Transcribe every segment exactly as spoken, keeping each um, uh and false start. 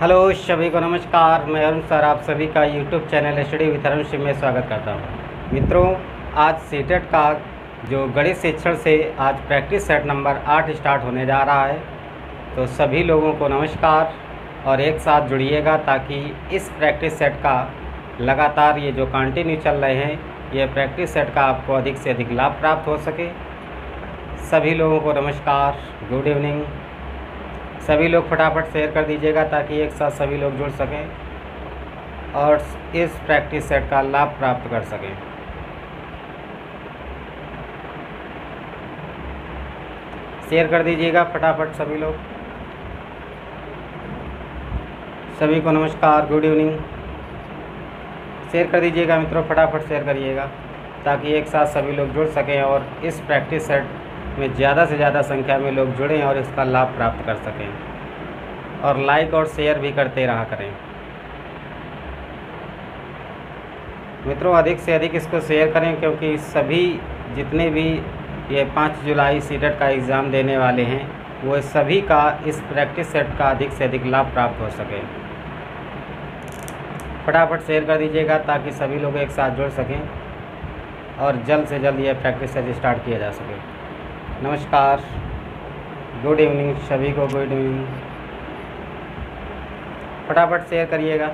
Hello सभी को नमस्कार। मैं अरुण सर आप सभी का YouTube channel study with Arun Singh में स्वागत करता हूं। मित्रों, आज सीटेट का जो गणित शिक्षण से आज प्रैक्टिस सेट नंबर आठ स्टार्ट होने जा रहा है, तो सभी लोगों को नमस्कार और एक साथ जुड़िएगा ताकि इस प्रैक्टिस सेट का लगातार ये जो कंटिन्यू चल रहे हैं ये प्रैक्टिस सेट का आपको अधिक से अधिक लाभ प्राप्त हो सके। सभी लोगों को नमस्कार, गुड इवनिंग। सभी लोग फटाफट शेयर कर दीजिएगा ताकि एक साथ सभी लोग जुड़ सकें और इस प्रैक्टिस सेट का लाभ प्राप्त कर सकें। शेयर कर दीजिएगा फटाफट सभी लोग। सभी को नमस्कार, गुड इवनिंग। शेयर कर दीजिएगा मित्रों, फटाफट शेयर करिएगा ताकि एक साथ सभी लोग जुड़ सकें और इस प्रैक्टिस सेट में ज़्यादा से ज़्यादा संख्या में लोग जुड़ें और इसका लाभ प्राप्त कर सकें, और लाइक और शेयर भी करते रहा करें मित्रों। अधिक से अधिक इसको शेयर करें क्योंकि सभी जितने भी ये पाँच जुलाई सीटेट का एग्ज़ाम देने वाले हैं वो सभी का इस प्रैक्टिस सेट का अधिक से अधिक लाभ प्राप्त हो सके। फटाफट शेयर कर दीजिएगा ताकि सभी लोग एक साथ जुड़ सकें और जल्द से जल्द ये प्रैक्टिस सेट स्टार्ट किया जा सके। नमस्कार, गुड इवनिंग सभी को, गुड इवनिंग। फटाफट शेयर करिएगा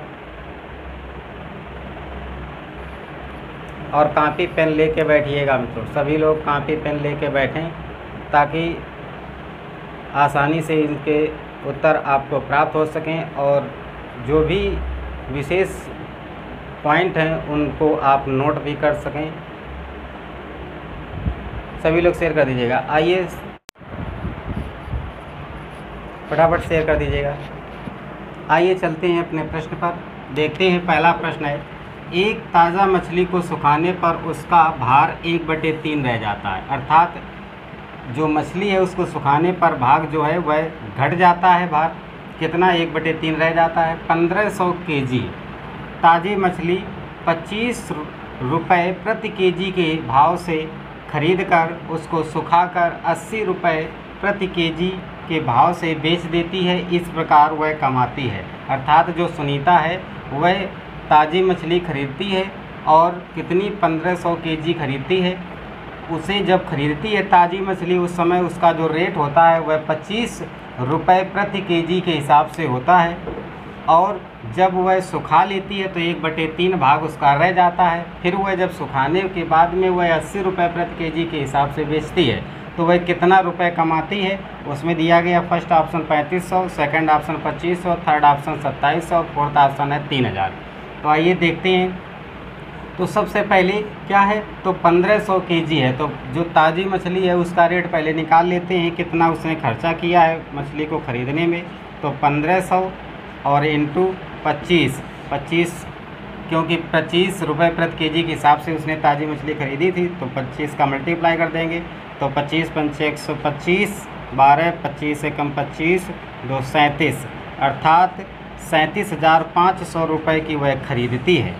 और कॉपी पेन लेके बैठिएगा मित्रों। सभी लोग कॉपी पेन लेके बैठें ताकि आसानी से इनके उत्तर आपको प्राप्त हो सकें और जो भी विशेष पॉइंट हैं उनको आप नोट भी कर सकें। सभी लोग शेयर कर दीजिएगा। आइए फटाफट शेयर कर दीजिएगा। आइए चलते हैं अपने प्रश्न पर, देखते हैं। पहला प्रश्न है, एक ताज़ा मछली को सुखाने पर उसका भार एक बटे तीन रह जाता है, अर्थात जो मछली है उसको सुखाने पर भाग जो है वह घट जाता है। भार कितना? एक बटे तीन रह जाता है। पंद्रह सौ के जी ताज़ी मछली पच्चीस रुपये प्रति के जी के भाव से खरीदकर उसको सुखाकर अस्सी रुपये प्रति केजी के भाव से बेच देती है। इस प्रकार वह कमाती है। अर्थात जो सुनीता है वह ताज़ी मछली खरीदती है और कितनी? पंद्रह सौ केजी खरीदती है। उसे जब खरीदती है ताज़ी मछली उस समय उसका जो रेट होता है वह पच्चीस रुपये प्रति केजी के हिसाब से होता है, और जब वह सुखा लेती है तो एक बटे तीन भाग उसका रह जाता है। फिर वह जब सुखाने के बाद में वह अस्सी रुपये प्रति केजी के हिसाब से बेचती है तो वह कितना रुपए कमाती है? उसमें दिया गया फर्स्ट ऑप्शन पैंतीस सौ, सेकेंड ऑप्शन पच्चीस सौ, थर्ड ऑप्शन सत्ताईस सौ, फोर्थ ऑप्शन है तीन हज़ार। तो आइए देखते हैं। तो सबसे पहले क्या है, तो पंद्रह सौ केजी है तो जो ताज़ी मछली है उसका रेट पहले निकाल लेते हैं, कितना उसने खर्चा किया है मछली को ख़रीदने में। तो पंद्रह सौ और इंटू पच्चीस पच्चीस, क्योंकि पच्चीस रुपये प्रति केजी के हिसाब से उसने ताज़ी मछली खरीदी थी तो पच्चीस का मल्टीप्लाई कर देंगे। तो पच्चीस पंचे एक सौ पच्चीस, बारह पच्चीस से कम पच्चीस, दो सैंतीस, अर्थात सैंतीस हज़ार पाँच सौ रुपये की वह खरीदती है।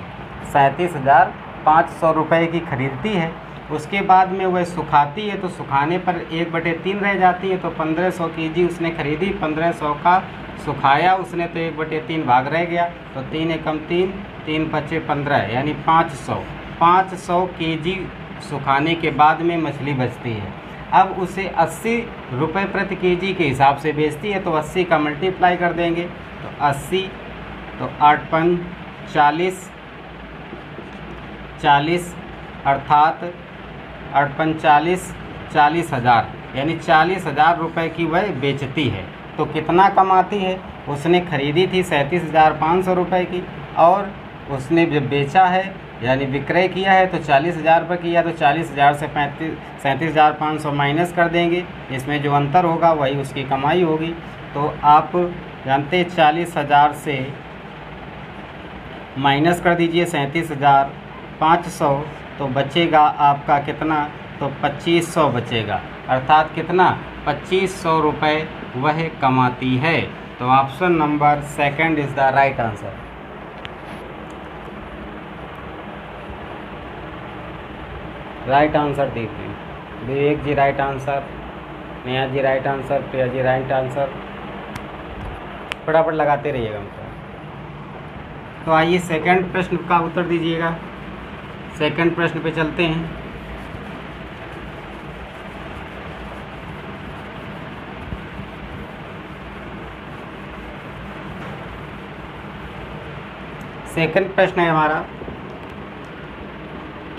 सैंतीस हज़ार पाँच सौ रुपये की खरीदती है। उसके बाद में वह सुखाती है तो सुखाने पर एक बटे तीन रह जाती है। तो पंद्रह सौ के जी उसने खरीदी, पंद्रह सौ का सुखाया उसने तो एक बटे तीन भाग रह गया। तो तीन एकम तीन, तीन पचे पंद्रह, यानी पाँच सौ पाँच सौ के जी सुखाने के बाद में मछली बचती है। अब उसे अस्सी रुपये प्रति केजी के हिसाब से बेचती है तो अस्सी का मल्टीप्लाई कर देंगे। तो अस्सी, तो आठ पंच चालीस, चालीस अर्थात आठ पंच चालीस, चालीस हज़ार, यानी चालीस हज़ार रुपये की वह बेचती है। तो कितना कमाती है? उसने खरीदी थी सैंतीस हज़ार पाँच सौ रुपये की और उसने जब बेचा है यानी विक्रय किया है तो चालीस हज़ार रुपये किया, तो चालीस हज़ार से पैंतीस सैंतीस हज़ार पाँच सौ माइनस कर देंगे। इसमें जो अंतर होगा वही उसकी कमाई होगी। तो आप जानते चालीस हज़ार से माइनस कर दीजिए सैंतीस हज़ार पाँच सौ, तो बचेगा आपका कितना? तो पच्चीस सौ बचेगा। अर्थात कितना? पच्चीस सौ रुपये वह कमाती है। तो option number second is the right answer. Right answer देखिए, Vivek ji right answer, Neha ji right answer, Priya ji right answer. फटाफट लगाते रहिएगा मित्रों। तो आइए सेकंड प्रश्न का उत्तर दीजिएगा। सेकंड प्रश्न पे चलते हैं। सेकंड प्रश्न है हमारा,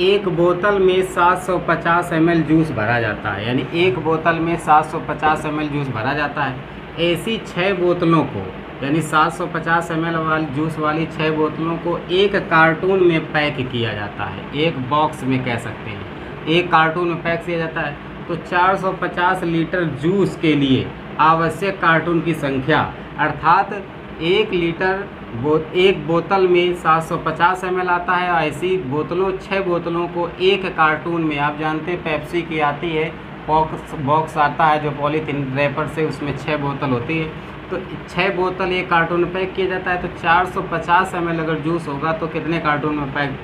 एक बोतल में सात सौ पचास एम एल जूस भरा जाता है, यानी एक बोतल में सात सौ पचास एम एल जूस भरा जाता है। ऐसी छः बोतलों को, यानी सात सौ पचास एम एल वाली जूस वाली छः बोतलों को एक कार्टून में पैक किया जाता है, एक बॉक्स में कह सकते हैं, एक कार्टून में पैक किया जाता है। तो चार सौ पचास लीटर जूस के लिए आवश्यक कार्टून की संख्या, अर्थात एक लीटर बो एक बोतल में सात सौ पचास एम एल आता है। ऐसी बोतलों छः बोतलों को एक कार्टून में, आप जानते हैं पेप्सी की आती है बॉक्स बॉक्स आता है जो पॉलीथीन रैपर से, उसमें छः बोतल होती है। तो छः बोतल एक कार्टून में पैक किया जाता है। तो चार सौ पचास एम एल अगर जूस होगा तो कितने कार्टून में पैक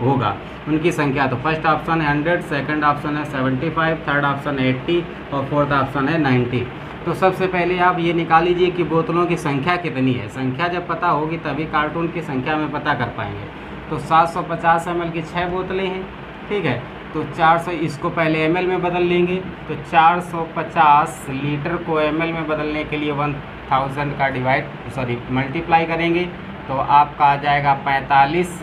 होगा, उनकी संख्या। तो फर्स्ट ऑप्शन है हंड्रेड, सेकेंड ऑप्शन है सेवेंटी फाइव, थर्ड ऑप्शन है एट्टी और फोर्थ ऑप्शन है नाइन्टी। तो सबसे पहले आप ये निकाल लीजिए कि बोतलों की संख्या कितनी है। संख्या जब पता होगी तभी कार्टून की संख्या में पता कर पाएंगे। तो सात सौ पचास एम एल की छः बोतलें हैं, ठीक है। तो चार सौ, इसको पहले एम एल में बदल लेंगे। तो चार सौ पचास लीटर को एम एल में बदलने के लिए एक हज़ार का डिवाइड सॉरी मल्टीप्लाई करेंगे तो आपका आ जाएगा पैंतालीस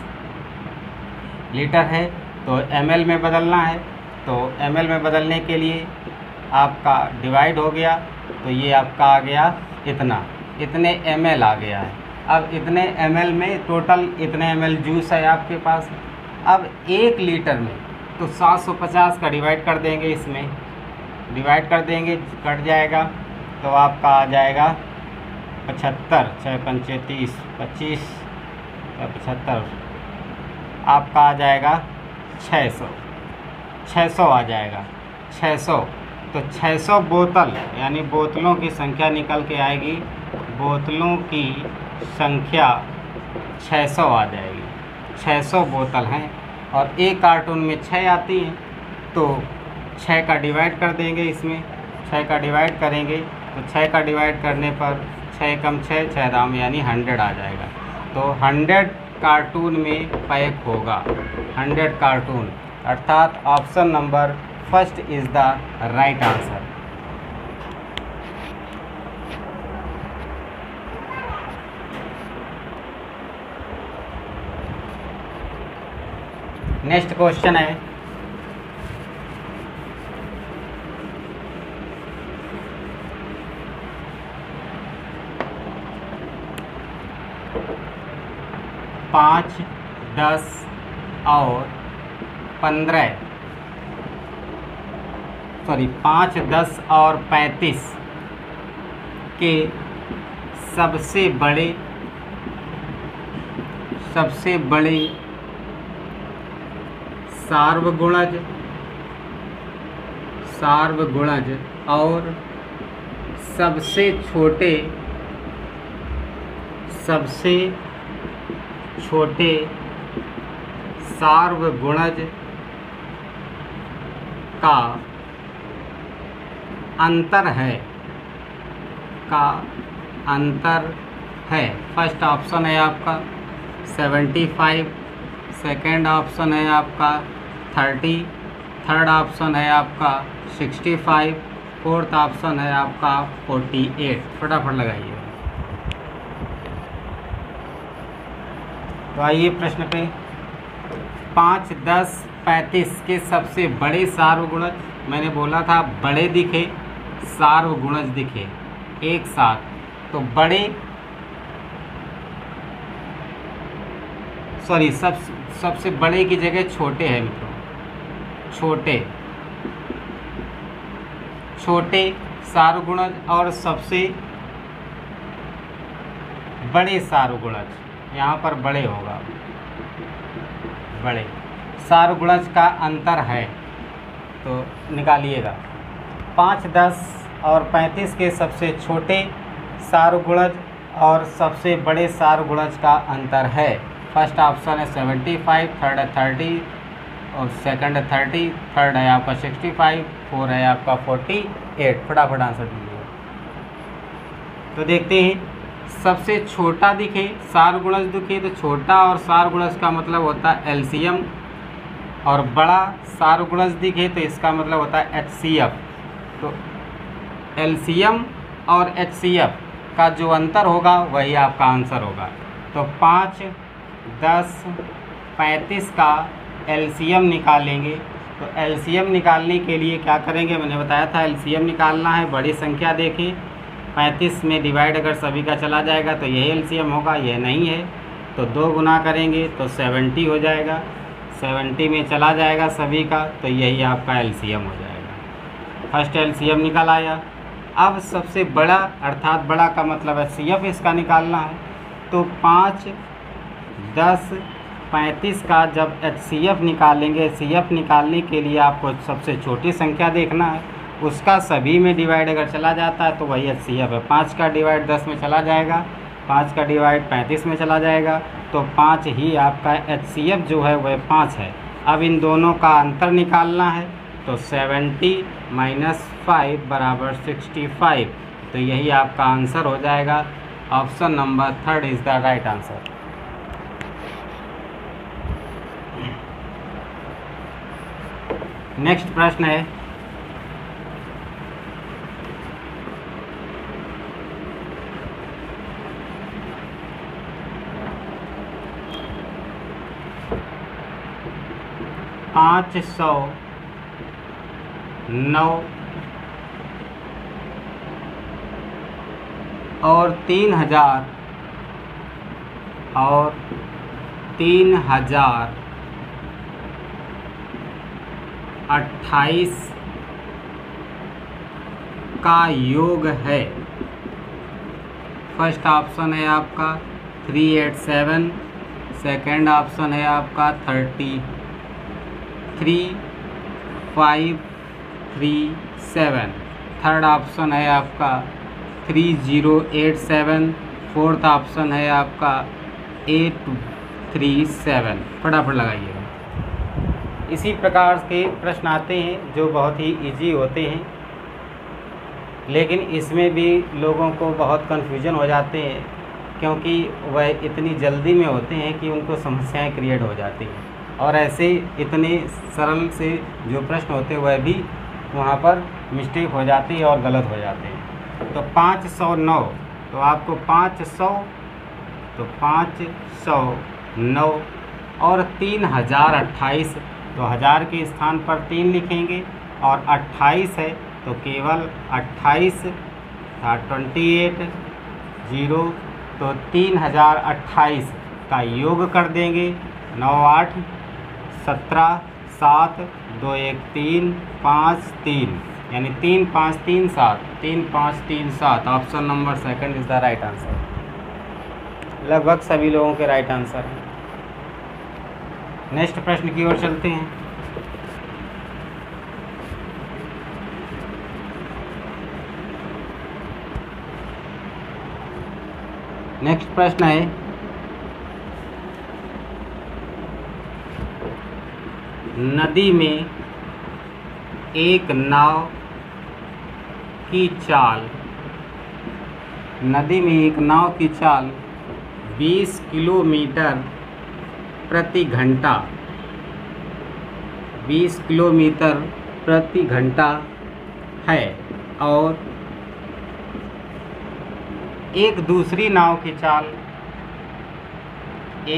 लीटर है। तो एम एल में बदलना है, तो एम एल में बदलने के लिए आपका डिवाइड हो गया, तो ये आपका आ गया इतना, इतने एम एल आ गया है। अब इतने एम एल में टोटल इतने एम एल जूस है आपके पास। अब एक लीटर में तो सात सौ पचास का डिवाइड कर देंगे, इसमें डिवाइड कर देंगे, कट जाएगा। तो आपका आ जाएगा पचहत्तर, छः पंचे तीस, पच्चीस पचहत्तर, आपका आ जाएगा छः सौ, छः सौ आ जाएगा छः सौ। तो छः सौ बोतल यानी बोतलों की संख्या निकल के आएगी, बोतलों की संख्या छः सौ आ जाएगी। छः सौ बोतल हैं और एक कार्टून में छः आती हैं, तो छः का डिवाइड कर देंगे, इसमें छः का डिवाइड करेंगे। तो छः का डिवाइड करने पर छः कम छः, छः दाम यानी हंड्रेड आ जाएगा। तो हंड्रेड कार्टून में पैक होगा, हंड्रेड कार्टून, अर्थात option number first is the right answer. Next question है, पाँच, दस और पंद्रह सॉरी पाँच, दस और पैंतीस के सबसे बड़े सबसे बड़े सार्वगुणज सार्वगुणज और सबसे छोटे सबसे छोटे सार्वगुणज का अंतर है का अंतर है। फर्स्ट ऑप्शन है आपका सेवेंटी फाइव, सेकेंड ऑप्शन है आपका थर्टी, थर्ड ऑप्शन है आपका सिक्सटी फाइव, फोर्थ ऑप्शन है आपका फोर्टी एट। फटाफट लगाइए। तो आइए प्रश्न पे, पाँच, दस, पैंतीस के सबसे बड़े सार्वगुणज, मैंने बोला था बड़े दिखे, सार्वगुणज दिखे एक साथ। तो बड़े सॉरी सब सबसे बड़े की जगह छोटे हैं मित्रों, छोटे छोटे सार्वगुणज और सबसे बड़े सार्वगुणज, यहाँ पर बड़े होगा, बड़े सार्वगुणज का अंतर है। तो निकालिएगा, पाँच, दस और पैंतीस के सबसे छोटे सार्वगुणज और सबसे बड़े सार्वगुणज का अंतर है। फर्स्ट ऑप्शन है सेवेंटी फाइव, थर्ड है थर्टी और सेकंड है थर्टी, थर्ड है आपका सिक्सटी फाइव, फोर है आपका फोर्टी एट। फटाफट आंसर दीजिए। तो देखते हैं सबसे छोटा दिखे सार गुणज दिखे, तो छोटा और सार गुणज का मतलब होता है एलसीएम, और बड़ा सार गुणज दिखे तो इसका मतलब होता है एचसीएफ। तो एलसीएम और एचसीएफ का जो अंतर होगा वही आपका आंसर होगा। तो पाँच दस पैंतीस का एलसीएम निकालेंगे। तो एलसीएम निकालने के लिए क्या करेंगे, मैंने बताया था एलसीएम निकालना है, बड़ी संख्या देखें, पैंतीस में डिवाइड अगर सभी का चला जाएगा तो यही एलसीएम होगा, यह नहीं है। तो दो गुना करेंगे तो सत्तर हो जाएगा, सत्तर में चला जाएगा सभी का तो यही आपका एलसीएम हो जाएगा। फर्स्ट एलसीएम निकल आया। अब सबसे बड़ा अर्थात बड़ा का मतलब एचसीएफ इसका निकालना है। तो पाँच दस पैंतीस का जब एचसीएफ निकालेंगे, एचसीएफ निकालने के लिए आपको सबसे छोटी संख्या देखना है, उसका सभी में डिवाइड अगर चला जाता है तो वही एचसीएफ है। पाँच का डिवाइड दस में चला जाएगा, पाँच का डिवाइड पैंतीस में चला जाएगा, तो पाँच ही आपका एचसीएफ जो है वह पाँच है। अब इन दोनों का अंतर निकालना है, तो सत्तर माइनस फाइव बराबर सिक्सटी फाइव, तो यही आपका आंसर हो जाएगा। Option number third is the right answer. Next प्रश्न है, पाँच सौ नौ और तीन हजार और तीन हजार अट्ठाईस का योग है। फर्स्ट ऑप्शन है आपका three eight seven, second option है आपका thirty three five three seven, third option है आपका three zero eight seven, fourth option है आपका एट थ्री सेवन। फटाफट लगाइएगा। इसी प्रकार के प्रश्न आते हैं जो बहुत ही इजी होते हैं, लेकिन इसमें भी लोगों को बहुत कन्फ्यूजन हो जाते हैं क्योंकि वह इतनी जल्दी में होते हैं कि उनको समस्याएं क्रिएट हो जाती हैं, और ऐसे इतने सरल से जो प्रश्न होते हैं वह भी वहां पर मिस्टेक हो जाती है और गलत हो जाते हैं। तो पाँच सौ नौ, तो आपको पाँच सौ तो पाँच सौ नौ और तीन हज़ार अट्ठाईस, तो हज़ार के स्थान पर तीन लिखेंगे और अट्ठाईस है तो केवल अट्ठाईस था ट्वेंटी एट जीरो, तो तीन हज़ार अट्ठाईस का योग कर देंगे, नौ आठ सत्रह सात दो एक तीन पाँच तीन, यानी तीन पाँच तीन सात, तीन पाँच तीन सात। Option number second is the right answer. लगभग सभी लोगों के राइट आंसर हैं। नेक्स्ट प्रश्न की ओर चलते हैं। नेक्स्ट प्रश्न है, नदी में एक नाव की चाल, नदी में एक नाव की चाल बीस किलोमीटर प्रति घंटा बीस किलोमीटर प्रति घंटा है, और एक दूसरी नाव की चाल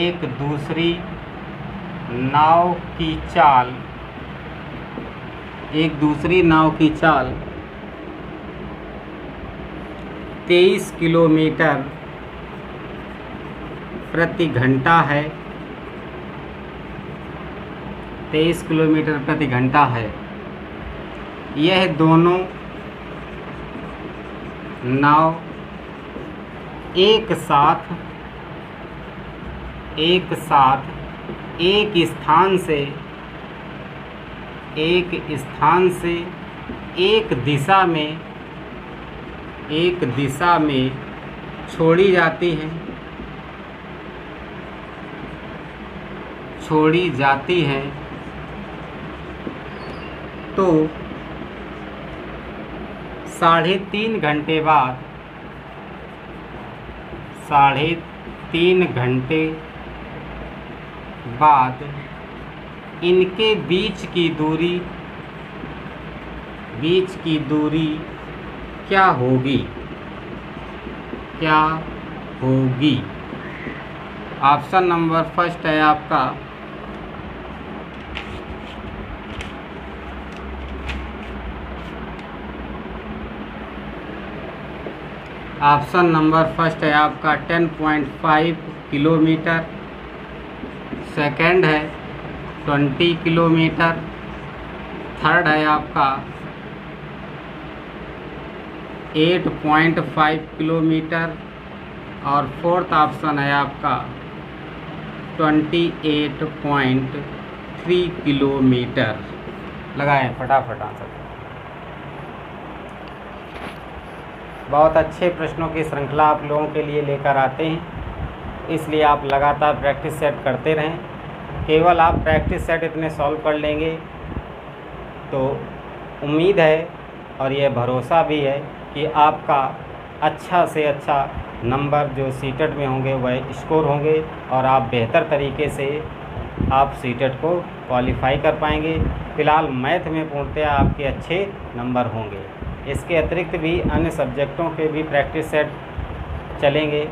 एक दूसरी नाव की चाल एक दूसरी नाव की चाल तेईस किलोमीटर प्रति घंटा है, तेईस किलोमीटर प्रति घंटा है। यह दोनों नाव एक साथ एक साथ एक स्थान से एक स्थान से एक दिशा में एक दिशा में छोड़ी जाती हैं छोड़ी जाती हैं तो साढ़े तीन घंटे बाद साढ़े तीन घंटे बाद इनके बीच की दूरी बीच की दूरी क्या होगी क्या होगी ऑप्शन नंबर फर्स्ट है आपका ऑप्शन नंबर फर्स्ट है आपका ten point five kilometre, second है बीस किलोमीटर, थर्ड है आपका आठ पॉइंट फाइव किलोमीटर और फोर्थ ऑप्शन है आपका अट्ठाईस पॉइंट तीन किलोमीटर। लगाएं फटाफट आंसर। बहुत अच्छे प्रश्नों की श्रृंखला आप लोगों के लिए लेकर आते हैं, इसलिए आप लगातार प्रैक्टिस सेट करते रहें। केवल आप प्रैक्टिस सेट इतने सॉल्व कर लेंगे तो उम्मीद है और ये भरोसा भी है कि आपका अच्छा से अच्छा नंबर जो सीटेट में होंगे वह स्कोर होंगे और आप बेहतर तरीके से आप सीटेट को क्वालिफाई कर पाएंगे। फ़िलहाल मैथ में पूर्णतया आपके अच्छे नंबर होंगे। इसके अतिरिक्त भी अन्य सब्जेक्टों के भी प्रैक्टिस सेट चलेंगे।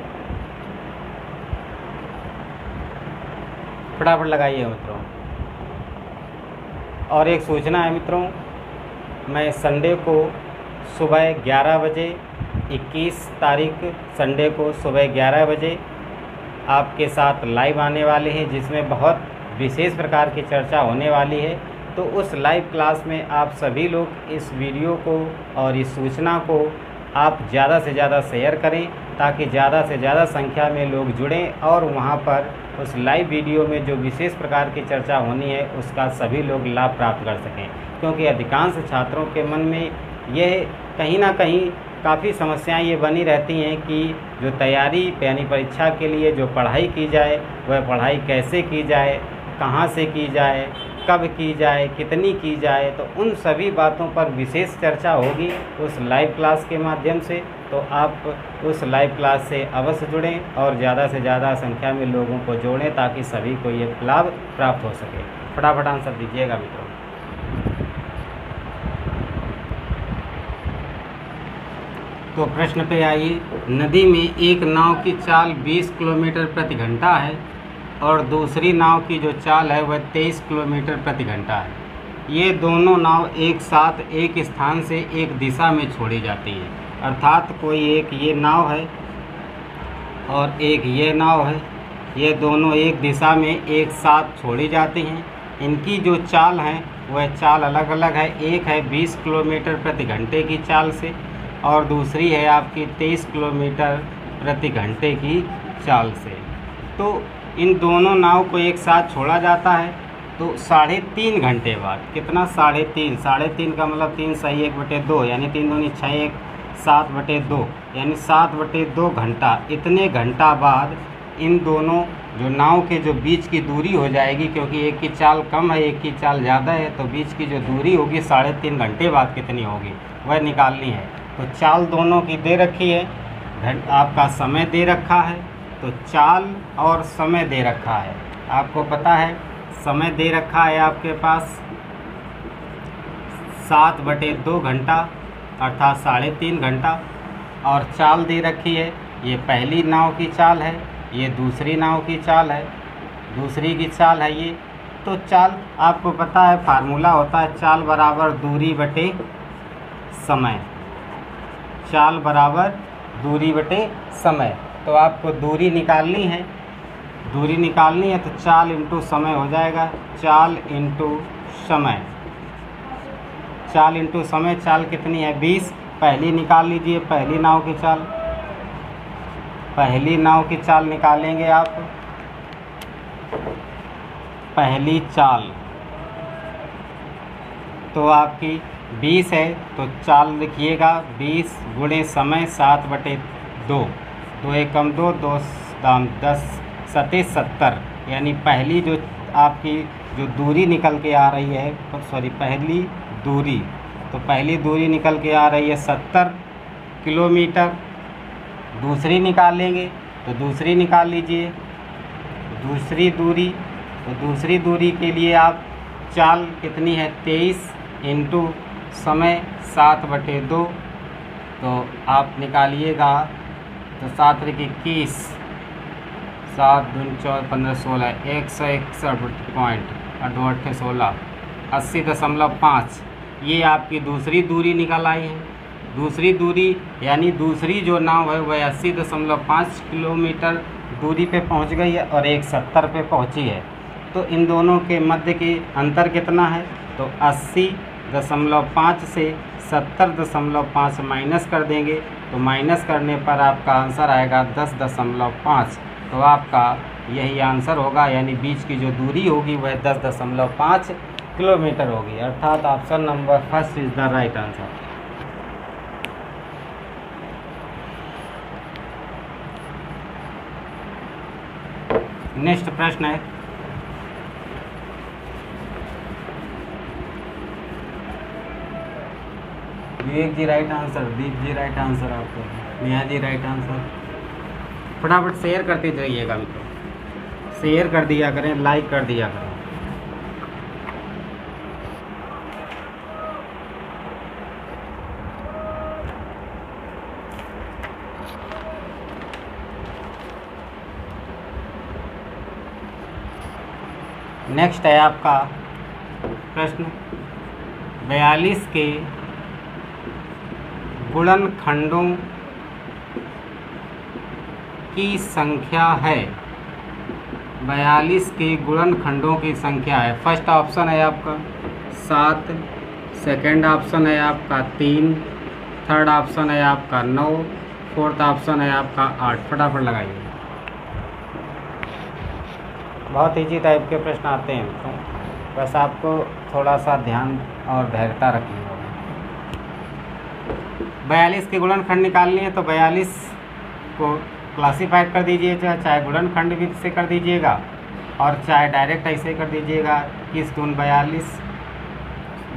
फटाफट लगाइए मित्रों। और एक सूचना है मित्रों, मैं संडे को सुबह ग्यारह बजे इक्कीस तारीख संडे को सुबह ग्यारह बजे आपके साथ लाइव आने वाले हैं, जिसमें बहुत विशेष प्रकार की चर्चा होने वाली है। तो उस लाइव क्लास में आप सभी लोग इस वीडियो को और इस सूचना को आप ज़्यादा से ज़्यादा शेयर करें ताकि ज़्यादा से ज़्यादा संख्या में लोग जुड़ें और वहाँ पर उस लाइव वीडियो में जो विशेष प्रकार की चर्चा होनी है उसका सभी लोग लाभ प्राप्त कर सकें। क्योंकि अधिकांश छात्रों के मन में यह कहीं ना कहीं काफ़ी समस्याएं ये बनी रहती हैं कि जो तैयारी यानी परीक्षा के लिए जो पढ़ाई की जाए वह पढ़ाई कैसे की जाए, कहाँ से की जाए, कब की जाए, कितनी की जाए। तो उन सभी बातों पर विशेष चर्चा होगी उस लाइव क्लास के माध्यम से। तो आप उस लाइव क्लास से अवश्य जुड़ें और ज़्यादा से ज़्यादा संख्या में लोगों को जोड़ें ताकि सभी को ये लाभ प्राप्त हो सके। फटाफट आंसर दीजिएगा मित्रों। तो प्रश्न पे आइए। नदी में एक नाव की चाल बीस किलोमीटर प्रति घंटा है और दूसरी नाव की जो चाल है वह तेईस किलोमीटर प्रति घंटा है। ये दोनों नाव एक साथ एक स्थान से एक दिशा में छोड़ी जाती है, अर्थात कोई एक ये नाव है और एक ये नाव है। ये दोनों एक दिशा में एक साथ छोड़ी जाती हैं। इनकी जो चाल है वह चाल अलग अलग है। एक है बीस किलोमीटर प्रति घंटे की चाल से और दूसरी है आपकी तेईस किलोमीटर प्रति घंटे की चाल से। तो इन दोनों नाव को एक साथ छोड़ा जाता है तो साढ़े तीन घंटे बाद कितना साढ़े तीन साढ़े तीन का मतलब तीन सही एक बटे दो यानी तीन दूनी छः एक सात बटे दो यानी सात बटे दो घंटा। इतने घंटा बाद इन दोनों जो नाव के जो बीच की दूरी हो जाएगी, क्योंकि एक की चाल कम है एक की चाल ज़्यादा है, तो बीच की जो दूरी होगी साढ़े तीन घंटे बाद कितनी होगी वह निकालनी है। तो चाल दोनों की दे रखी है, आपका समय दे रखा है। तो चाल और समय दे रखा है, आपको पता है समय दे रखा है आपके पास सात बटे दो घंटा अर्थात साढ़े तीन घंटा और चाल दे रखी है। ये पहली नाव की चाल है, ये दूसरी नाव की चाल है, दूसरी की चाल है ये। तो चाल आपको पता है फार्मूला होता है चाल बराबर दूरी बटे समय, चाल बराबर दूरी बटे समय। तो आपको दूरी निकालनी है, दूरी निकालनी है तो चाल इंटू समय हो जाएगा, चाल इंटू समय, चाल इंटू समय। चाल कितनी है बीस, पहली निकाल लीजिए पहली नाव की चाल, पहली नाव की चाल निकालेंगे आप। पहली चाल तो आपकी बीस है तो चाल लिखिएगा बीस गुणे समय सात बटे दो, दो एकम दो, दो दाम दस सते सत्तर। यानी पहली जो आपकी जो दूरी निकल के आ रही है तो सॉरी पहली दूरी तो पहली दूरी निकल के आ रही है सत्तर किलोमीटर। दूसरी निकालेंगे तो दूसरी निकाल लीजिए, दूसरी दूरी, तो दूसरी दूरी के लिए आप चाल कितनी है तेईस इंटू समय सात बटे दो, तो आप निकालिएगा तो सात बटे इक्कीस, सात दून चौदह पंद्रह सोलह, एक सौ इकसठ पॉइंट अठो अट्ठे सोलह, अस्सी दशमलव पाँच, ये आपकी दूसरी दूरी निकल आई है। दूसरी दूरी यानी दूसरी जो नाव है वह अस्सी दशमलव पाँच किलोमीटर दूरी पे पहुंच गई है और एक सत्तर पे पहुंची है। तो इन दोनों के मध्य की अंतर कितना है, तो अस्सी दशमलव पाँच से सत्तर दशमलव पाँच माइनस कर देंगे, तो माइनस करने पर आपका आंसर आएगा दस दशमलव पाँच। तो आपका यही आंसर होगा, यानी बीच की जो दूरी होगी वह दस दशमलव पाँच किलोमीटर होगी, अर्थात option number first is the right answer. Next प्रश्न है, Vivek ji right answer, Deep ji right answer, आपको नेहा जी राइट आंसर। फटाफट शेयर करते जाइएगा मित्रों, शेयर कर दिया करें, लाइक कर दिया करें। नेक्स्ट है आपका प्रश्न बयालीस के गुणनखंडों की संख्या है, बयालीस के गुणनखंडों की संख्या है। फर्स्ट ऑप्शन है आपका सात, सेकंड ऑप्शन है आपका तीन, थर्ड ऑप्शन है आपका नौ, फोर्थ ऑप्शन है आपका आठ। फटाफट लगाइए, बहुत इजी टाइप के प्रश्न आते हैं तो बस आपको थोड़ा सा ध्यान और धैर्यता रखनी होगी। बयालीस के गुणनखंड निकालनी है तो बयालीस को क्लासीफाइड कर दीजिए, चाहे गुणनखंड भी से कर दीजिएगा और चाहे डायरेक्ट ऐसे कर दीजिएगा, इक्कीस गुण बयालीस,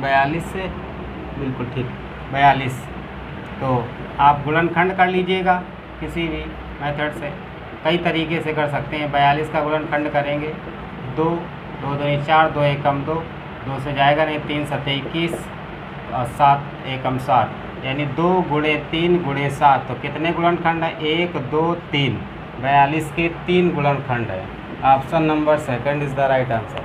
बयालीस से बिल्कुल ठीक बयालीस। तो आप गुणनखंड कर लीजिएगा किसी भी मेथड से, कई तरीके से कर सकते हैं। बयालीस का गुणनखंड करेंगे दो, दो दो चार, दो एकम दो, दो से जाएगा नहीं, तीन सतह इक्कीस और सात एकम सात, यानी दो गुणे तीन गुणे सात। तो कितने गुणनखंड है, एक दो तीन, बयालीस के तीन गुणनखंड है। Option number second is the right answer.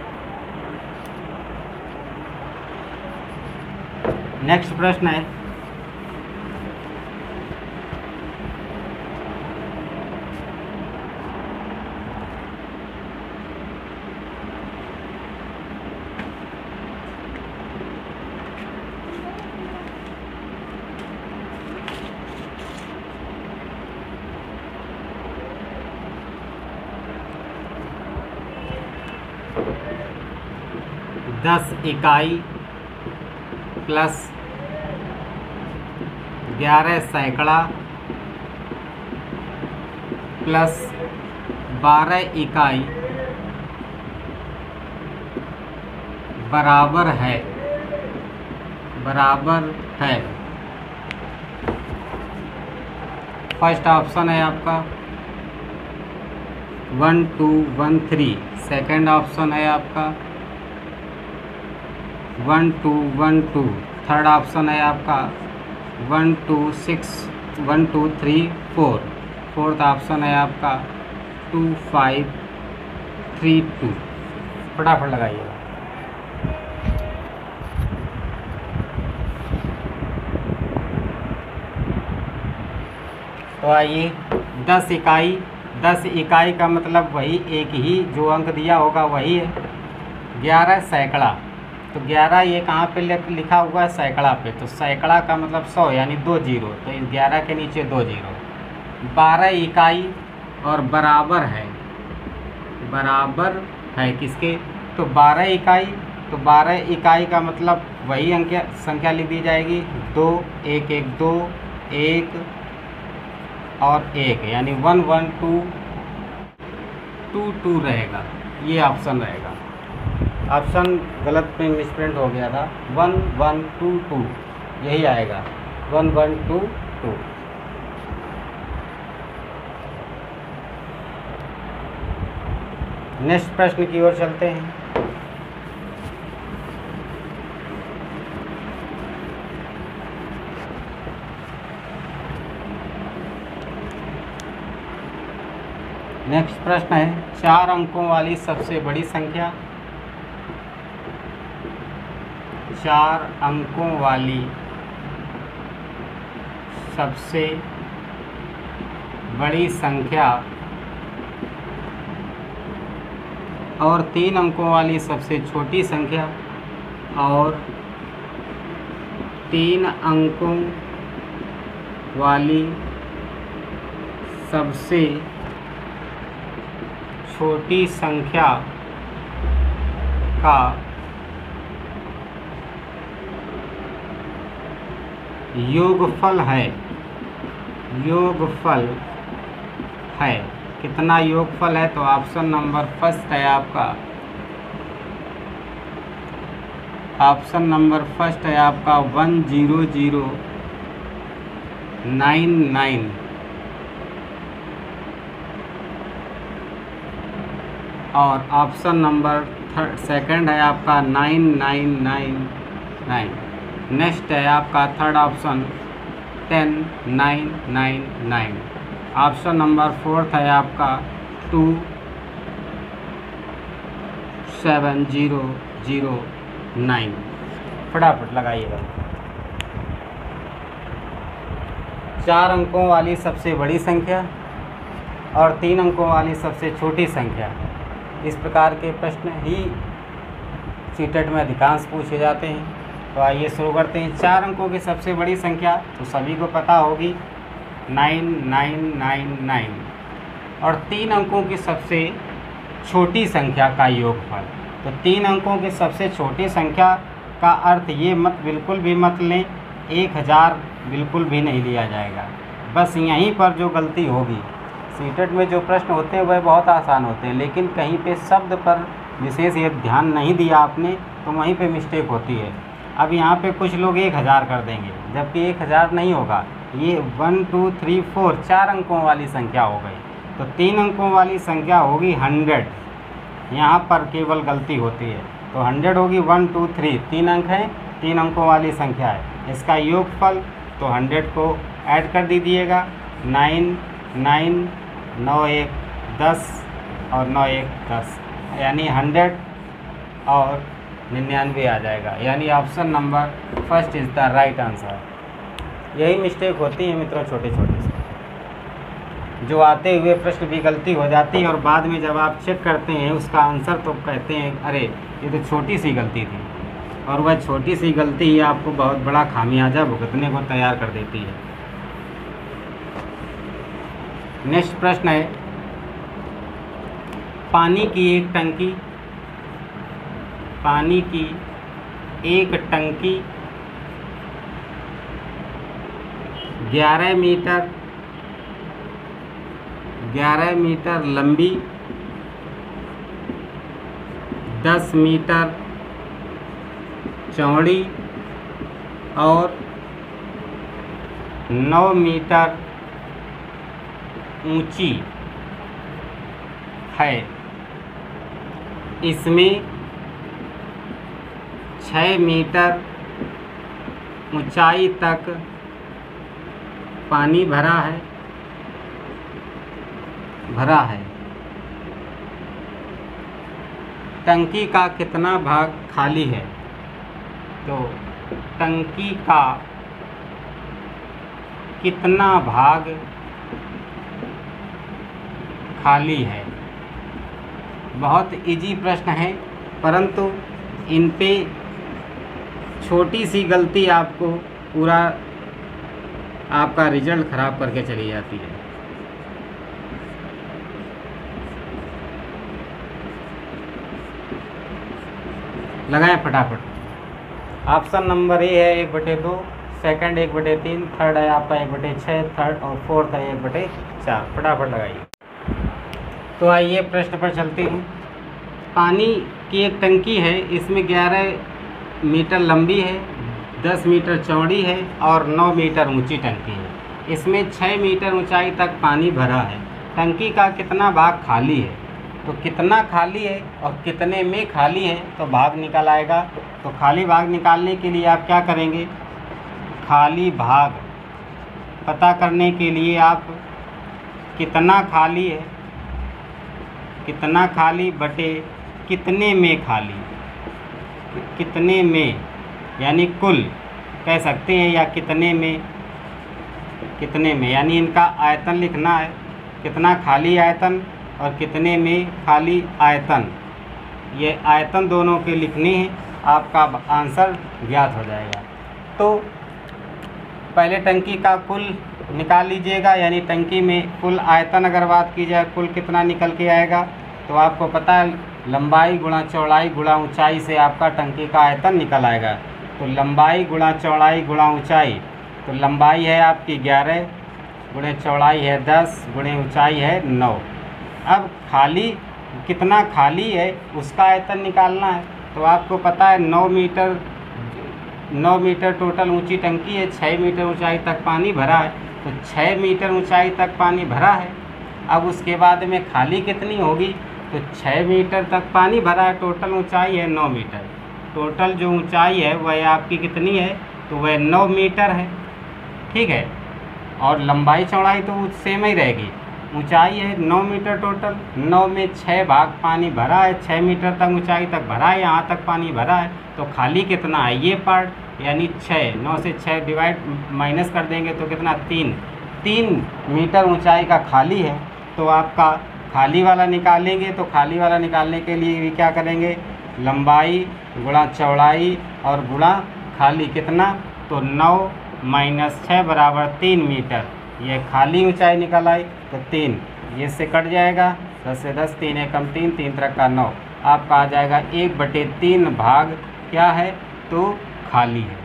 Next प्रश्न है दस इकाई प्लस ग्यारह सैकड़ा प्लस बारह इकाई बराबर है, बराबर है। फर्स्ट ऑप्शन है आपका one two one three, second option है आपका one two one two, third option है आपका one two six, one two three four, fourth option है आपका टू फाइव थ्री टू। फटाफट लगाइएगा। तो आइए, दस इकाई, दस इकाई का मतलब वही एक ही जो अंक दिया होगा वही है। ग्यारह सैकड़ा, तो ग्यारह ये कहाँ पे लिखा हुआ है, सैकड़ा पे, तो सैकड़ा का मतलब सौ यानी दो जीरो, तो इस ग्यारह के नीचे दो जीरो। बारह इकाई और बराबर है, बराबर है किसके, तो बारह इकाई, तो बारह इकाई का मतलब वही अंक संख्या लिख दी जाएगी, दो एक एक दो एक और एक, यानी one one two two two रहेगा, ये ऑप्शन रहेगा। ऑप्शन गलत में मिसप्रिंट हो गया था, वन वन टू टू यही आएगा, one one two two. Next प्रश्न की ओर चलते हैं। नेक्स्ट प्रश्न है, चार अंकों वाली सबसे बड़ी संख्या। चार अंकों वाली सबसे बड़ी संख्या और तीन अंकों वाली सबसे छोटी संख्या और तीन अंकों वाली सबसे छोटी संख्या का योगफल है। योगफल है कितना योगफल है? तो ऑप्शन नंबर फर्स्ट है आपका, ऑप्शन नंबर फर्स्ट है आपका one zero zero nine nine. और ऑप्शन नंबर थर्ड सेकंड है आपका nine nine nine nine. Next है आपका third option ten nine nine nine. Option number fourth है आपका two seven zero zero nine. फटाफट लगाइएगा। चार अंकों वाली सबसे बड़ी संख्या और तीन अंकों वाली सबसे छोटी संख्या, इस प्रकार के प्रश्न ही सीटेट में अधिकांश पूछे जाते हैं। तो आइए शुरू करते हैं। चार अंकों की सबसे बड़ी संख्या तो सभी को पता होगी नाइन नाइन नाइन नाइन, और तीन अंकों की सबसे छोटी संख्या का योगफल। तो तीन अंकों की सबसे छोटी संख्या का अर्थ ये मत बिल्कुल भी मत लें एक हज़ार बिल्कुल भी नहीं लिया जाएगा। बस यहीं पर जो गलती होगी, सीटेट में जो प्रश्न होते हैं वह बहुत आसान होते हैं, लेकिन कहीं पे शब्द पर विशेष ये ध्यान नहीं दिया आपने तो वहीं पे मिस्टेक होती है। अब यहाँ पे कुछ लोग एक हज़ार कर देंगे, जबकि एक हज़ार नहीं होगा, ये वन टू थ्री फोर चार अंकों वाली संख्या हो गई। तो तीन अंकों वाली संख्या होगी हंड्रेड, यहाँ पर केवल गलती होती है। तो हंड्रेड होगी वन टू थ्री, तीन अंक हैं, तीन अंकों वाली संख्या है, इसका योगफल। तो हंड्रेड को ऐड कर दीजिएगा, नाइन नाइन नौ एक दस और नौ एक दस यानी हंड्रेड और निन्यानवे आ जाएगा। यानी option number first is the right answer. यही मिस्टेक होती है मित्रों छोटे छोटे से, जो आते हुए प्रश्न भी गलती हो जाती है और बाद में जब आप चेक करते हैं उसका आंसर तो कहते हैं अरे ये तो छोटी सी गलती थी, और वह छोटी सी गलती ही आपको बहुत बड़ा खामियाजा भुगतने को तैयार कर देती है। नेक्स्ट प्रश्न है, पानी की एक टंकी, पानी की एक टंकी ग्यारह मीटर ग्यारह मीटर लंबी, दस मीटर चौड़ी और नौ मीटर ऊंची है। इसमें छः मीटर ऊंचाई तक पानी भरा है भरा है टंकी का कितना भाग खाली है? तो टंकी का कितना भाग खाली है। बहुत इजी प्रश्न है, परंतु इन पे छोटी सी गलती आपको पूरा आपका रिजल्ट खराब करके चली जाती है। लगाएं फटाफट। ऑप्शन नंबर ए है एक बटे दो, सेकेंड एक बटे तीन, थर्ड है आपका एक बटे छः, थर्ड और फोर्थ है एक बटे चार। फटाफट लगाइए। तो आइए प्रश्न पर चलते हैं। पानी की एक टंकी है, इसमें ग्यारह मीटर लंबी है, दस मीटर चौड़ी है और नौ मीटर ऊंची टंकी है। इसमें छः मीटर ऊंचाई तक पानी भरा है। टंकी का कितना भाग खाली है? तो कितना खाली है और कितने में खाली है तो भाग निकाल आएगा। तो खाली भाग निकालने के लिए आप क्या करेंगे, खाली भाग पता करने के लिए आप कितना खाली है, कितना खाली बटे कितने में खाली, कितने में यानी कुल कह सकते हैं, या कितने में, कितने में यानी इनका आयतन लिखना है, कितना खाली आयतन और कितने में खाली आयतन, ये आयतन दोनों के लिखने हैं, आपका आंसर ज्ञात हो जाएगा। तो पहले टंकी का कुल निकाल लीजिएगा, यानी टंकी में कुल आयतन अगर बात की जाए कुल कितना निकल के आएगा, तो आपको पता है लंबाई गुणा चौड़ाई गुणा ऊंचाई से आपका टंकी का आयतन निकल आएगा। तो लंबाई गुणा चौड़ाई गुणा ऊंचाई, तो लंबाई है आपकी ग्यारह गुणे चौड़ाई है दस गुणे ऊंचाई है नौ। अब खाली कितना खाली है उसका आयतन निकालना है, तो आपको पता है नौ मीटर नौ मीटर टोटल ऊंची टंकी है, छः मीटर ऊंचाई तक पानी भरा है, तो छः मीटर ऊंचाई तक पानी भरा है। अब उसके बाद में खाली कितनी होगी, तो छः मीटर तक पानी भरा है, टोटल ऊंचाई है नौ मीटर, टोटल जो ऊंचाई है वह आपकी कितनी है, तो वह नौ मीटर है, ठीक है। और लंबाई चौड़ाई तो सेम ही रहेगी, ऊंचाई है नौ मीटर टोटल, नौ में छः भाग पानी भरा है, छः मीटर तक ऊंचाई तक भरा है, यहाँ तक पानी भरा है, तो खाली कितना है ये पार्ट, यानी छः, नौ से छः डिवाइड माइनस कर देंगे तो कितना, तीन, तीन मीटर ऊंचाई का खाली है। तो आपका खाली वाला निकालेंगे, तो खाली वाला निकालने के लिए भी क्या करेंगे, लंबाई गुणा चौड़ाई और गुणा खाली कितना, तो नौ माइनस छः बराबर तीन मीटर, ये खाली ऊंचाई निकल आई, तो तीन ये से कट जाएगा, दस से दस तीन एकम तीन, तीन तरह का नौ, आपका आ जाएगा एक बटे तीन भाग क्या है, तो खाली है।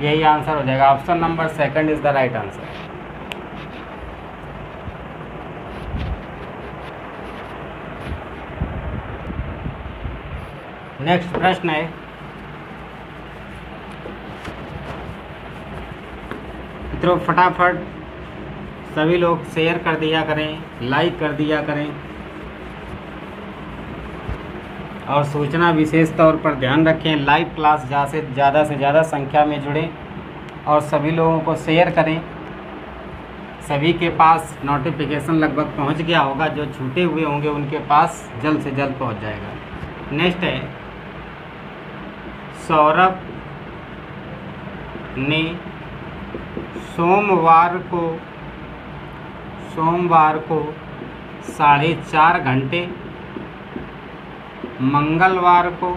यही आंसर हो जाएगा, option number second is the right answer. Next प्रश्न है, तो फटाफट सभी लोग शेयर कर दिया करें, लाइक कर दिया करें, और सूचना विशेष तौर पर ध्यान रखें, लाइव क्लास जहाँ से ज़्यादा से ज़्यादा संख्या में जुड़ें और सभी लोगों को शेयर करें। सभी के पास नोटिफिकेशन लगभग पहुंच गया होगा, जो छूटे हुए होंगे उनके पास जल्द से जल्द पहुंच जाएगा। नेक्स्ट है, सौरभ ने सोमवार को सोमवार को साढ़े चार घंटे, मंगलवार को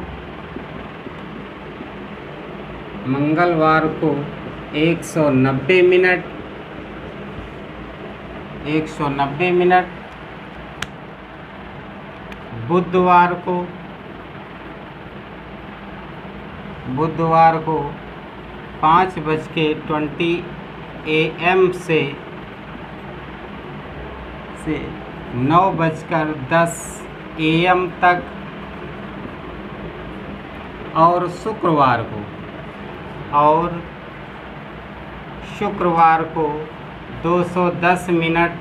मंगलवार को एक सौ नब्बे मिनट एक सौ नब्बे मिनट बुधवार को बुधवार को पाँच बज के ट्वेंटी ए एम से से नौ बजकर दस ए एम तक, और शुक्रवार को और शुक्रवार को दो सौ दस मिनट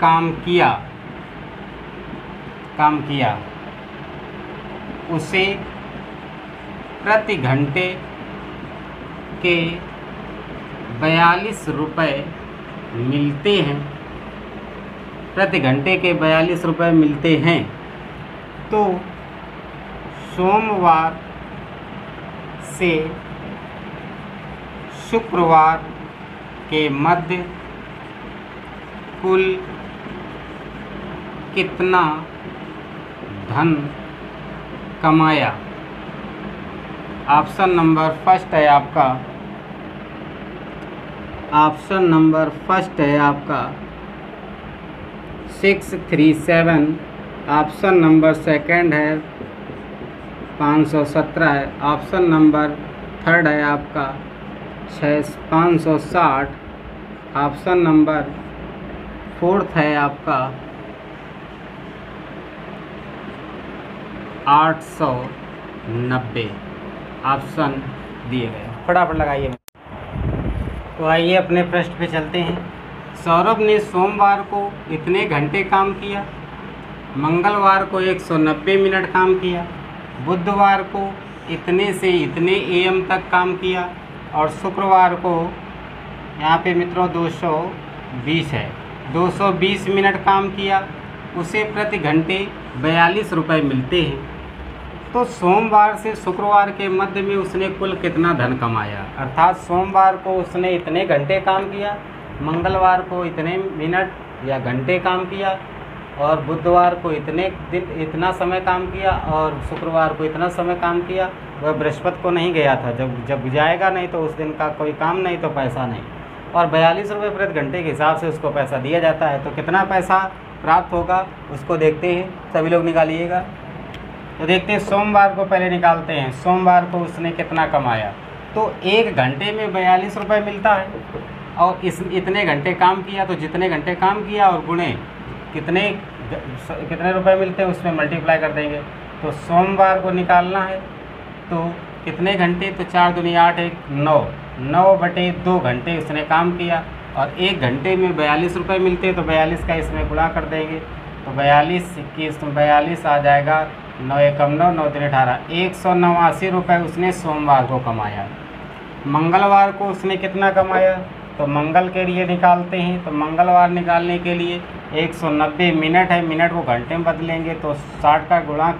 काम किया काम किया उसे प्रति घंटे के बयालीस रुपये मिलते हैं, प्रति घंटे के बयालीस रुपये मिलते हैं। तो सोमवार से शुक्रवार के मध्य कुल कितना धन कमाया, ऑप्शन नंबर फर्स्ट है आपका ऑप्शन नंबर फर्स्ट है आपका six three seven, option number second है पाँच सौ सत्रह है, ऑप्शन नंबर थर्ड है आपका छः पाँच सौ साठ, ऑप्शन नंबर फोर्थ है आपका आठ सौ नब्बे। ऑप्शन दिए गए, फटाफट लगाइए। तो आइए अपने प्रश्न पे चलते हैं। सौरभ ने सोमवार को इतने घंटे काम किया, मंगलवार को एक सौ नब्बे मिनट काम किया, बुधवार को इतने से इतने ए एम तक काम किया और शुक्रवार को यहाँ पे मित्रों दो सौ बीस है, दो सौ बीस मिनट काम किया, उसे प्रति घंटे बयालीस रुपये मिलते हैं। तो सोमवार से शुक्रवार के मध्य में उसने कुल कितना धन कमाया, अर्थात सोमवार को उसने इतने घंटे काम किया, मंगलवार को इतने मिनट या घंटे काम किया और बुधवार को इतने दिन इतना समय काम किया और शुक्रवार को इतना समय काम किया। वह बृहस्पति को नहीं गया था, जब जब जाएगा नहीं तो उस दिन का कोई काम नहीं तो पैसा नहीं, और बयालीस रुपये प्रति घंटे के हिसाब से उसको पैसा दिया जाता है। तो कितना पैसा प्राप्त होगा उसको देखते हैं, सभी लोग निकालिएगा। तो देखते हैं सोमवार को पहले निकालते हैं, सोमवार को उसने कितना कमाया। तो एक घंटे में बयालीस रुपये मिलता है और इस इतने घंटे काम किया, तो जितने घंटे काम किया और गुणे कितने कितने रुपए मिलते हैं उसमें मल्टीप्लाई कर देंगे। तो सोमवार को निकालना है तो कितने घंटे, तो चार दुनिया आठ, एक नौ, नौ बटे दो घंटे उसने काम किया और एक घंटे में बयालीस रुपए मिलते हैं, तो बयालीस का इसमें गुणा कर देंगे। तो बयालीस इक्कीस तो बयालीस आ जाएगा, नौ एकम नौ, नौ दिन अठारह, एक सौ नवासी रुपये उसने सोमवार को कमाया। मंगलवार को उसने कितना कमाया, तो मंगल के लिए निकालते हैं। तो मंगलवार निकालने के लिए एक सौ नब्बे मिनट है, मिनट को घंटे में बदलेंगे तो साठ का गुणा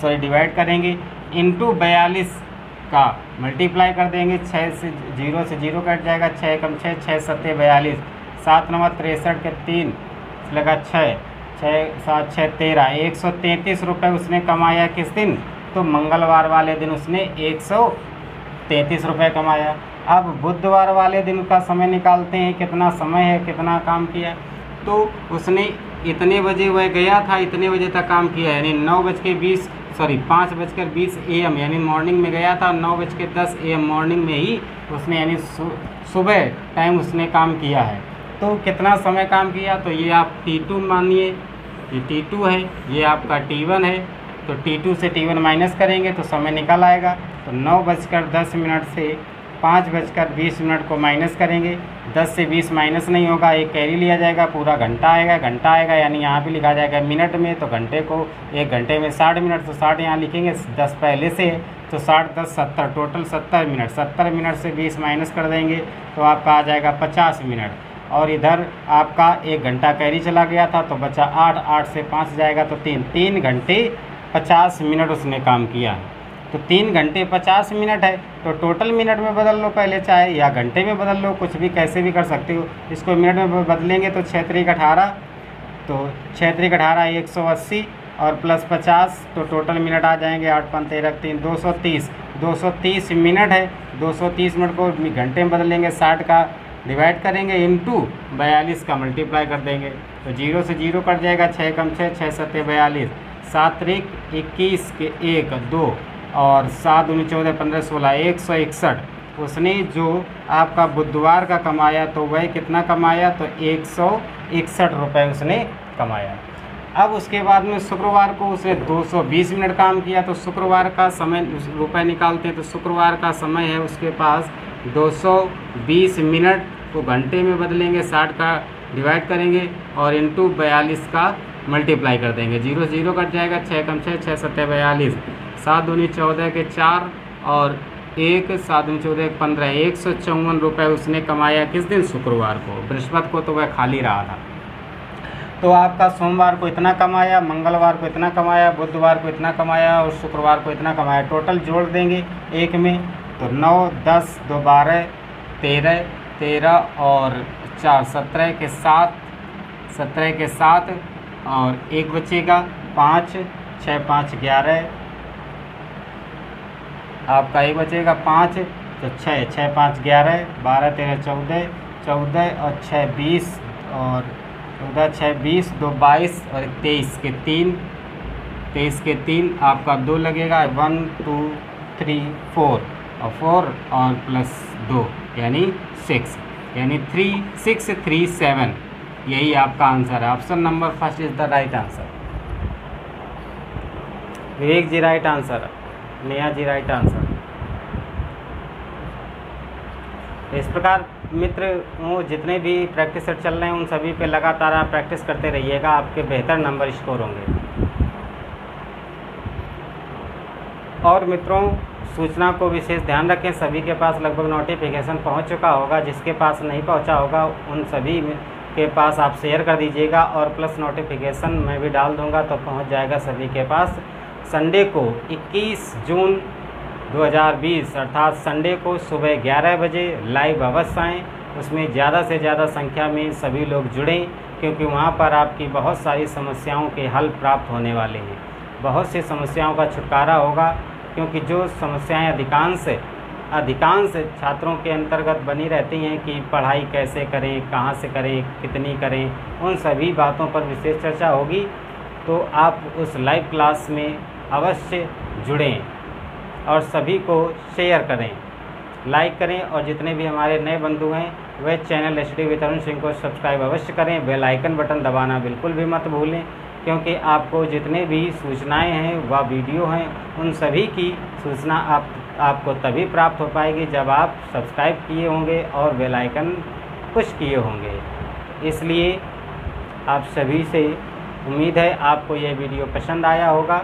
सॉरी डिवाइड करेंगे इंटू बयालीस का मल्टीप्लाई कर देंगे, छः से जीरो से जीरो कट जाएगा, छः कम छः, छः सत्ते बयालीस, सात नंबर तिरसठ के तीन लगा छः, छः सात छः तेरह, एक सौ तैंतीस रुपये उसने कमाया। किस दिन, तो मंगलवार वाले दिन उसने एक सौ तैंतीस रुपये कमाया। अब बुधवार वाले दिन का समय निकालते हैं, कितना समय है, कितना काम किया। तो उसने इतने बजे वह गया था, इतने बजे तक काम किया, यानी नौ बज के बीस सॉरी पाँच बजकर बीस ए एम यानी मॉर्निंग में गया था, नौ बज के दस ए एम मॉर्निंग में ही उसने यानी सुबह टाइम उसने काम किया है। तो कितना समय काम किया, तो ये आप टी टू मानिए, ये टी टू है, ये आपका टी वन है। तो टी टू से टी वन माइनस करेंगे तो समय निकल आएगा। तो नौ बजकर दस मिनट से पाँच बजकर बीस मिनट को माइनस करेंगे, दस से बीस माइनस नहीं होगा, एक कैरी लिया जाएगा, पूरा घंटा आएगा, घंटा आएगा यानी यहाँ पे लिखा जाएगा मिनट में, तो घंटे को एक घंटे में साठ मिनट, तो साठ यहाँ लिखेंगे, दस पहले से तो साठ दस सत्तर, टोटल सत्तर मिनट, सत्तर मिनट से बीस माइनस कर देंगे तो आपका आ जाएगा पचास मिनट। और इधर आपका एक घंटा कैरी चला गया था तो बचा आठ, आठ से पाँच जाएगा तो तीन, तीन घंटे पचास मिनट उसने काम किया। तो तीन घंटे पचास मिनट है, तो टोटल मिनट में बदल लो पहले, चाहे या घंटे में बदल लो, कुछ भी कैसे भी कर सकते हो। इसको मिनट में बदलेंगे तो छः तरीक अठारह, तो छः तरीक अठारह एक सौ अस्सी और प्लस पचास, तो टोटल मिनट आ जाएंगे आठ पाँच तेरह तीन, दो सौ तीस, दो सौ तीस मिनट है। दो सौ तीस मिनट को घंटे में बदलेंगे, साठ का डिवाइड करेंगे इंटू बयालीस का मल्टीप्लाई कर देंगे, तो जीरो से जीरो कट जाएगा, छः कम छः, छः सत्ते बयालीस, सात तरीक इक्कीस के एक दो और सात उन्नीस चौदह पंद्रह सोलह, एक सौ इकसठ उसने जो आपका बुधवार का कमाया तो वह कितना कमाया, तो एक सौ इकसठ रुपये उसने कमाया। अब उसके बाद में शुक्रवार को उसने दो सौ बीस मिनट काम किया, तो शुक्रवार का समय रुपये निकालते हैं। तो शुक्रवार का समय है उसके पास दो सौ बीस मिनट को घंटे में बदलेंगे, साठ का डिवाइड करेंगे और इंटू बयालीस का मल्टीप्लाई कर देंगे, जीरो जीरो कट जाएगा, छः कम छः, छः सत्तर बयालीस, सात दूनी चौदह के चार और एक, सात दूनी चौदह के पंद्रह, एक सौ चौवन रुपये उसने कमाया। किस दिन, शुक्रवार को, बृहस्पति को तो वह खाली रहा था। तो आपका सोमवार को इतना कमाया, मंगलवार को इतना कमाया, बुधवार को इतना कमाया और शुक्रवार को इतना कमाया, टोटल जोड़ देंगे एक में तो नौ दस दो बारह तेरह, तेरह और चार सत्रह के सात, सत्रह के सात और एक बचेगा पाँच, छः पाँच ग्यारह आपका एक बचेगा पाँच, तो छः छः पाँच ग्यारह, बारह तेरह चौदह, चौदह और छः बीस और चौदह छः बीस, दो बाईस और तेईस के तीन, तेईस के तीन आपका दो लगेगा, वन टू थ्री फोर और फोर और प्लस दो यानी सिक्स, यानी थ्री सिक्स थ्री सेवन, यही आपका आंसर है। Option number first is the right answer. Vivek ji right answer, नया जी राइट आंसर। इस प्रकार मित्र वो जितने भी प्रैक्टिस सेट चल रहे हैं उन सभी पे लगातार आप प्रैक्टिस करते रहिएगा, आपके बेहतर नंबर स्कोर होंगे। और मित्रों सूचना को विशेष ध्यान रखें, सभी के पास लगभग नोटिफिकेशन पहुंच चुका होगा, जिसके पास नहीं पहुंचा होगा उन सभी के पास आप शेयर कर दीजिएगा और प्लस नोटिफिकेशन मैं भी डाल दूँगा तो पहुँच जाएगा सभी के पास। संडे को इक्कीस जून दो हज़ार बीस अर्थात संडे को सुबह ग्यारह बजे लाइव अवश्य आएँ, उसमें ज़्यादा से ज़्यादा संख्या में सभी लोग जुड़ें, क्योंकि वहाँ पर आपकी बहुत सारी समस्याओं के हल प्राप्त होने वाले हैं। बहुत सी समस्याओं का छुटकारा होगा, क्योंकि जो समस्याएं अधिकांश अधिकांश छात्रों के अंतर्गत बनी रहती हैं कि पढ़ाई कैसे करें, कहाँ से करें, कितनी करें, उन सभी बातों पर विशेष चर्चा होगी। तो आप उस लाइव क्लास में अवश्य जुड़ें और सभी को शेयर करें, लाइक करें, और जितने भी हमारे नए बंधु हैं वे channel study with Arun Singh को सब्सक्राइब अवश्य करें। बेल आइकन बटन दबाना बिल्कुल भी मत भूलें, क्योंकि आपको जितने भी सूचनाएं हैं व वीडियो हैं उन सभी की सूचना आप आपको तभी प्राप्त हो पाएगी जब आप सब्सक्राइब किए होंगे और बेल आइकन पुश किए होंगे। इसलिए आप सभी से उम्मीद है आपको यह वीडियो पसंद आया होगा।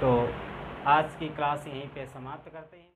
तो आज की क्लास यहीं पे समाप्त करते हैं।